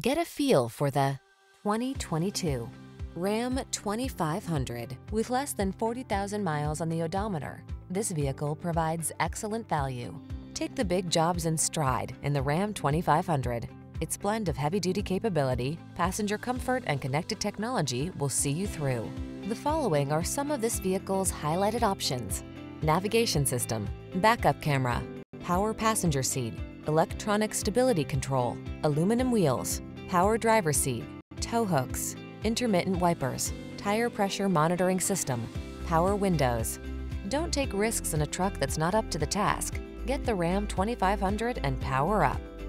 Get a feel for the 2022 Ram 2500. With less than 40,000 miles on the odometer, this vehicle provides excellent value. Take the big jobs in stride in the Ram 2500. Its blend of heavy-duty capability, passenger comfort, and connected technology will see you through. The following are some of this vehicle's highlighted options: navigation system, backup camera, power passenger seat, electronic stability control, aluminum wheels, power driver seat, tow hooks, intermittent wipers, tire pressure monitoring system, power windows. Don't take risks in a truck that's not up to the task. Get the Ram 2500 and power up.